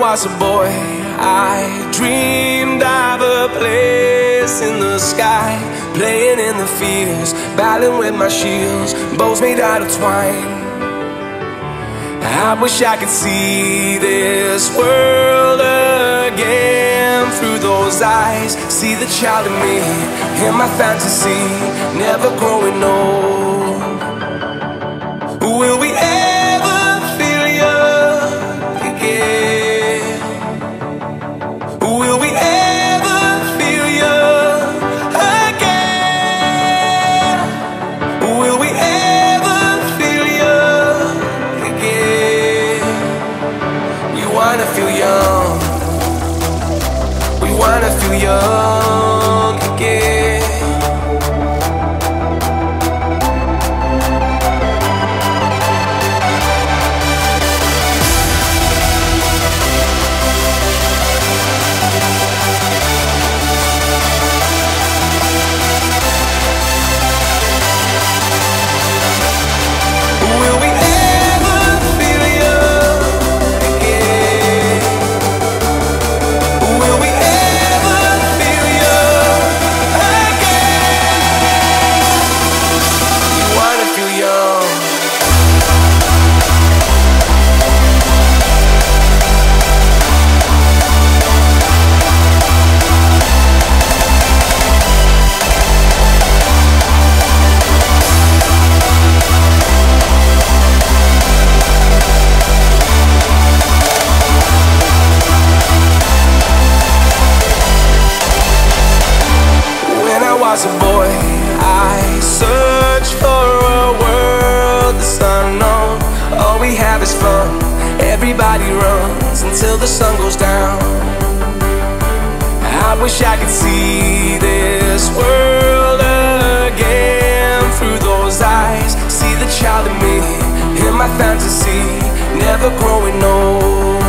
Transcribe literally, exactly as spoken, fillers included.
was a boy, I dreamed of a place in the sky, playing in the fields, battling with my shields, bows made out of twine. I wish I could see this world again through those eyes, see the child in me, in my fantasy, never growing old. Will we ever feel young again? Will we ever feel young again? Will we ever feel young again? We wanna feel young. We wanna feel young again. As a boy, I searched for a world that's unknown. All we have is fun. Everybody runs until the sun goes down. I wish I could see this world again through those eyes, see the child in me, in my fantasy, never growing old.